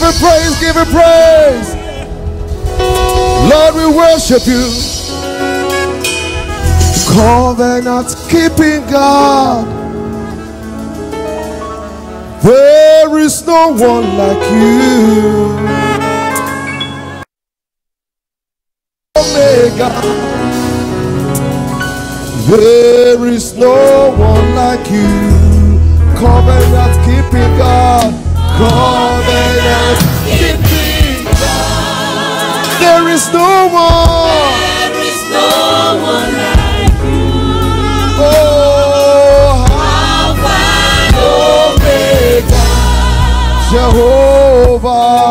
Give her praise, give her praise. Lord, we worship you. Covenant keeping God, there is no one like you. Omega, there is no one like you. Covenant keeping God, covenant keeping God, there is no one, there is no one like you. Oh, Alpha and Omega, Jehovah.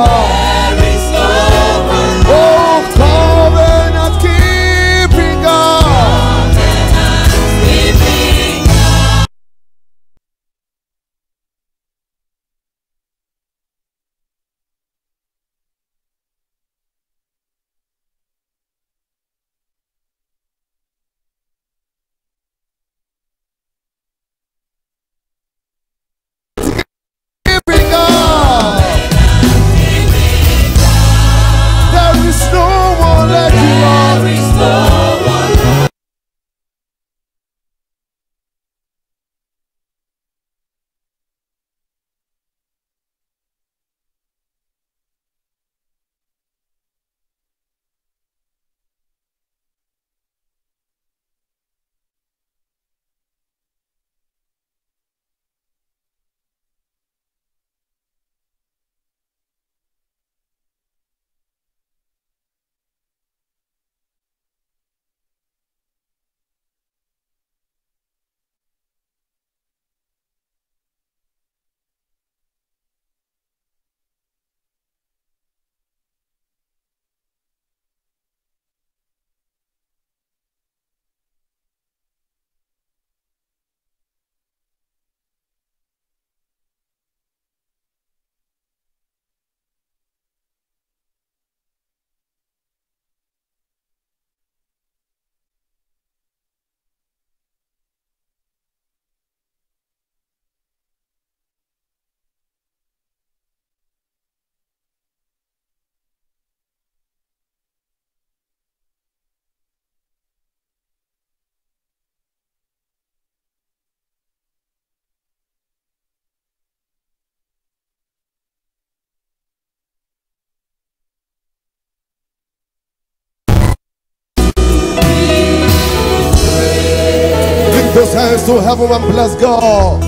Those hands to heaven and bless God.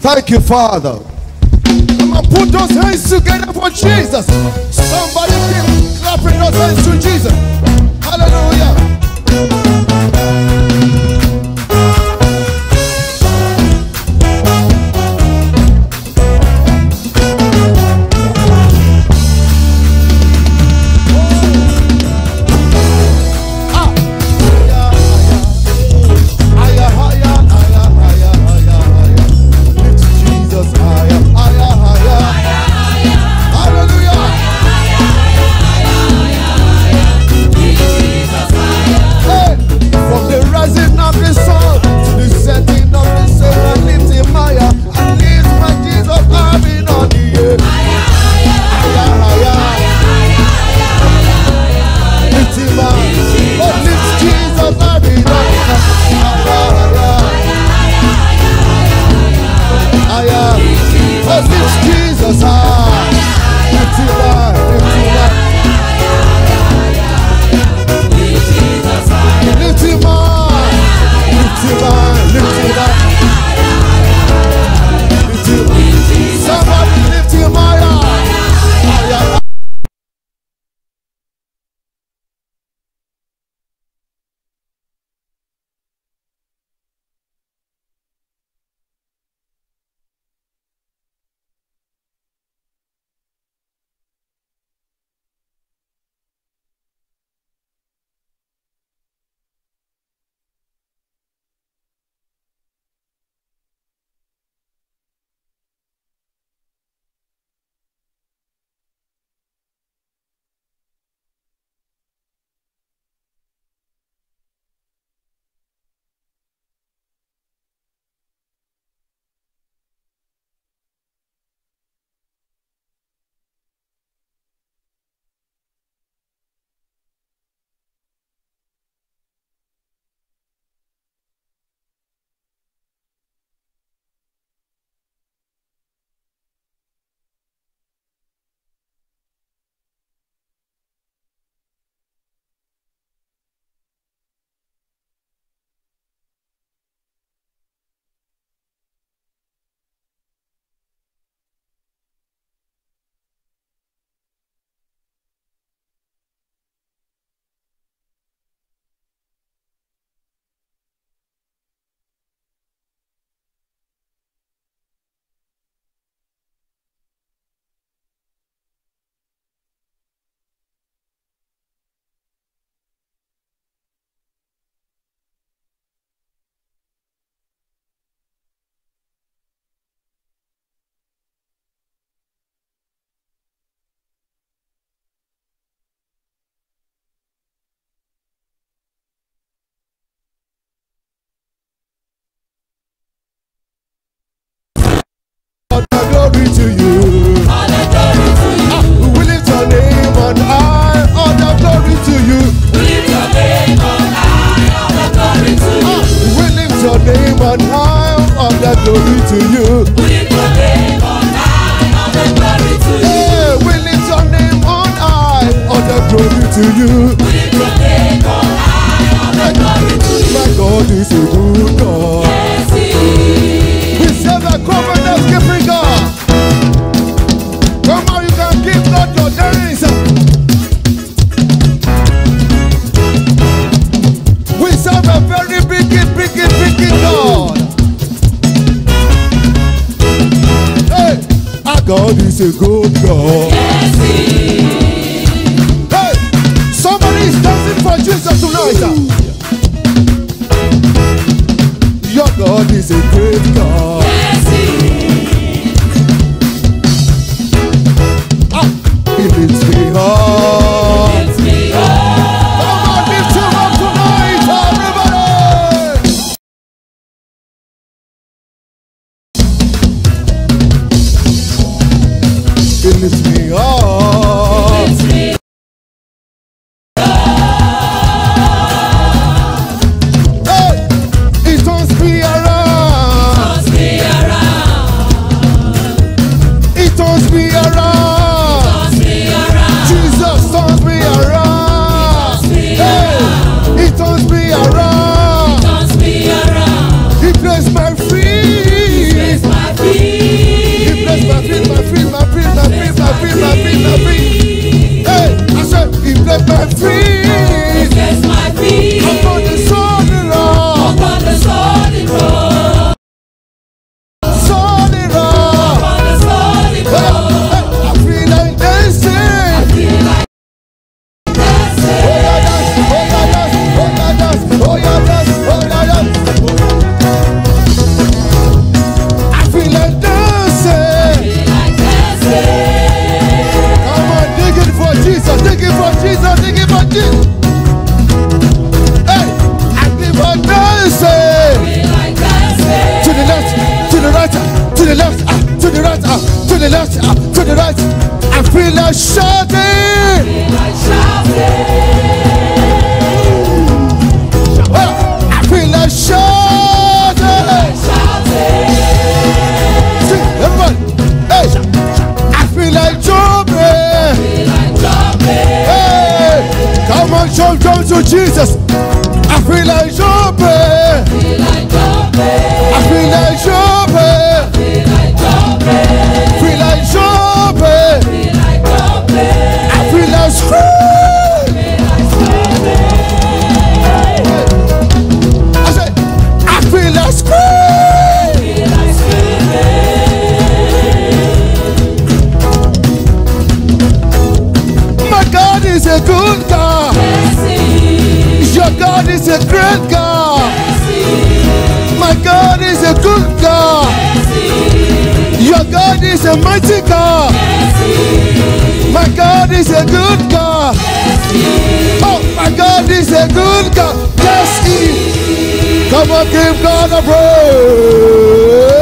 Thank you, Father. Come on, put those hands together for Jesus. Somebody keep clapping those hands to Jesus. to you. We lift your name on high, all the glory to you. Yeah, we lift your name on high, all the glory to you. We lift your name on high, all the glory to you. My God is a good God. Yes, He is. We serve a covenant-keeping God. Come on, you can give God your dance. We serve a very big God. God is a good God. Yes, He is. Hey, somebody is dancing for Jesus tonight. Your God is a great God. Yes, He is. Ah, He lifts me up. He lifts me up. Come on, lift Him up tonight, everybody. He lifts me up. He lifts me up. Hey, He turns me around. He turns me around. He turns me around. He turns me around. Jesus turns me around. Hey, He turns me around. He turns me around. He bless my feet. He bless my feet. He bless my feet. My feet. My feet. My feet. Hey, I said, He bless my feet. He bless my feet. Upon the solid rock. Upon the solid rock. Solid rock. Upon the solid rock. Hey, I feel like dancing. I feel like dancing. Oh yeah, dance. Oh yeah, dance. Oh yeah, dance. Oh yeah, dance. Oh yeah, dance. Oh, I feel like dancing. Thank you for Jesus, thank you for Jesus. Hey, active for dancing. To the left, to the right, to the left, to the right, to the left, to the right. I feel like shouting. I feel like shouting. See, everybody. Hey, I feel like jumping. Hey, come on, jump to Jesus. I feel like jumping. I feel like jumping. I feel like jumping. I feel like jumping. I feel like screaming. I said, I feel like screaming. Is a good God. Yes, your God is a great God. Yes, my God is a good God. Yes, your God is a mighty God. Yes, my God is a good God. Yes, oh, my God is a good God. Yes, He. Come on, give God a praise.